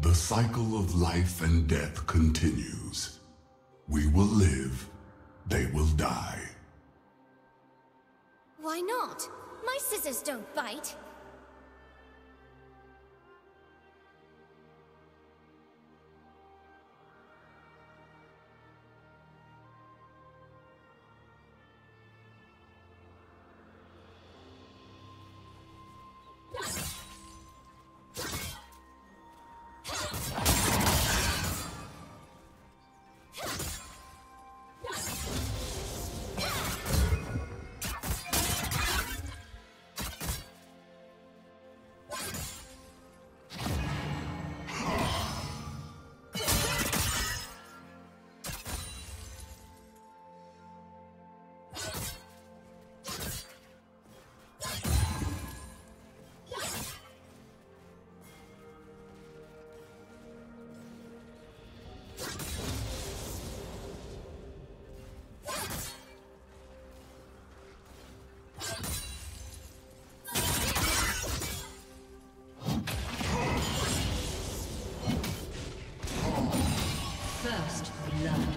The cycle of life and death continues. We will live, they will die. Why not? My scissors don't bite. First blood.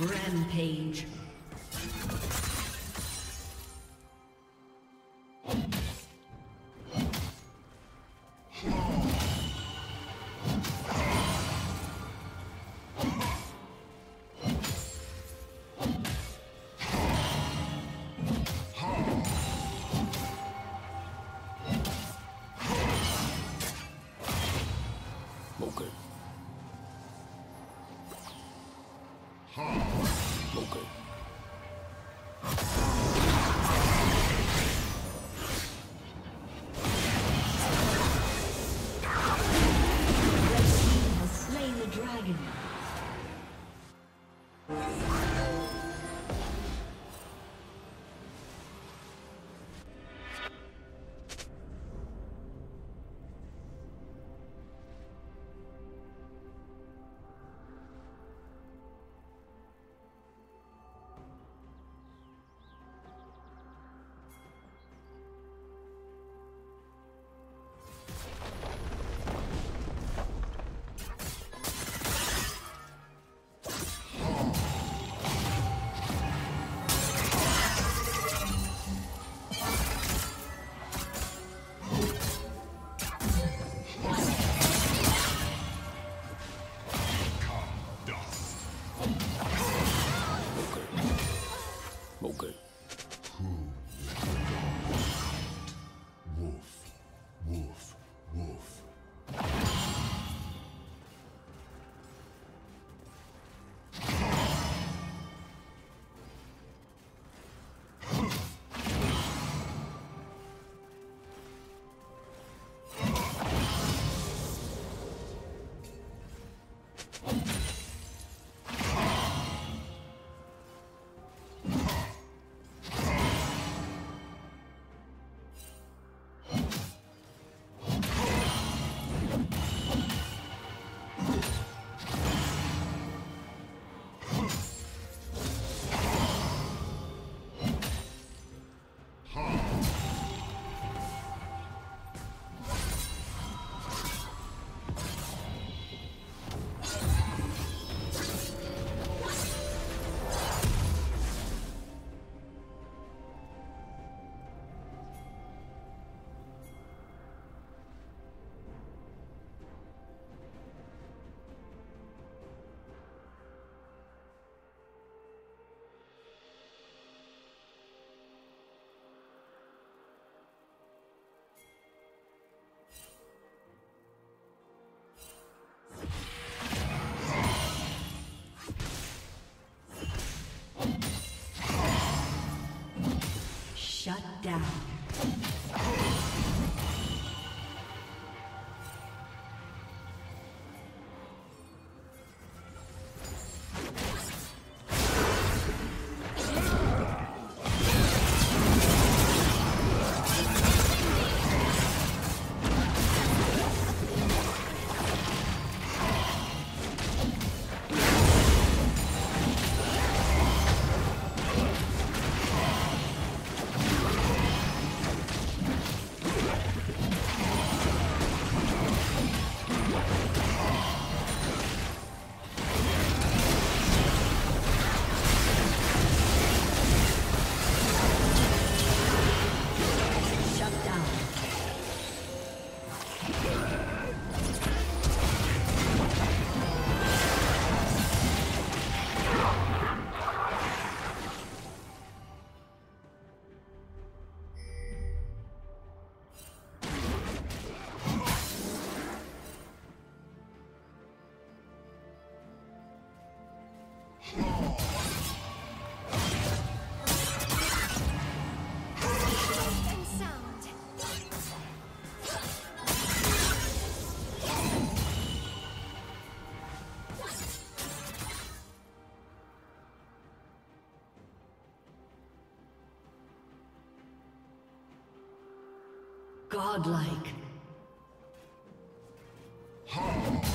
Rampage. Shut down. Godlike. Rampage.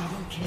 Double kill.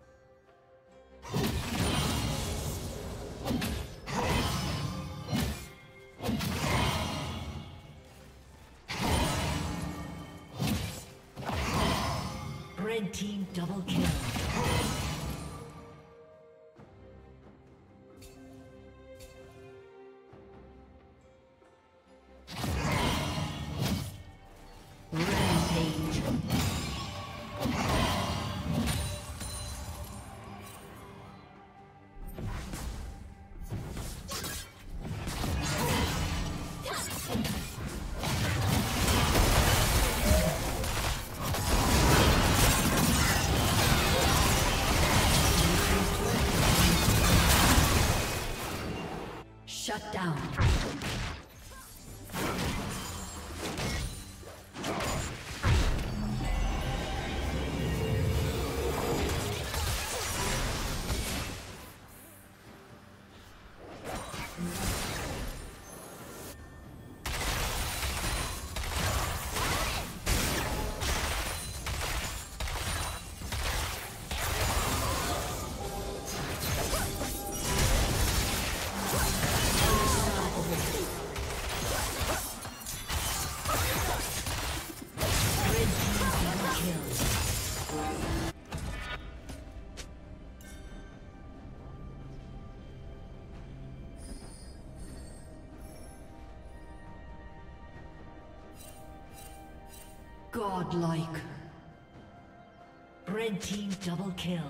Blue team's turret has been destroyed. Red team double kill. Shut down. Godlike. Red team double kill.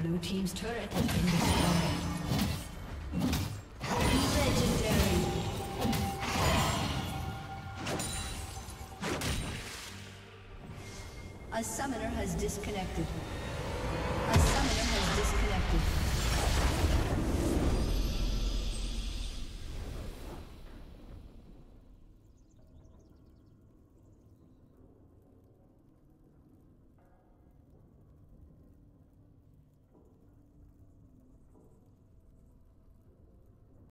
Blue team's turret has been destroyed. Legendary. A summoner has disconnected. A summoner has disconnected.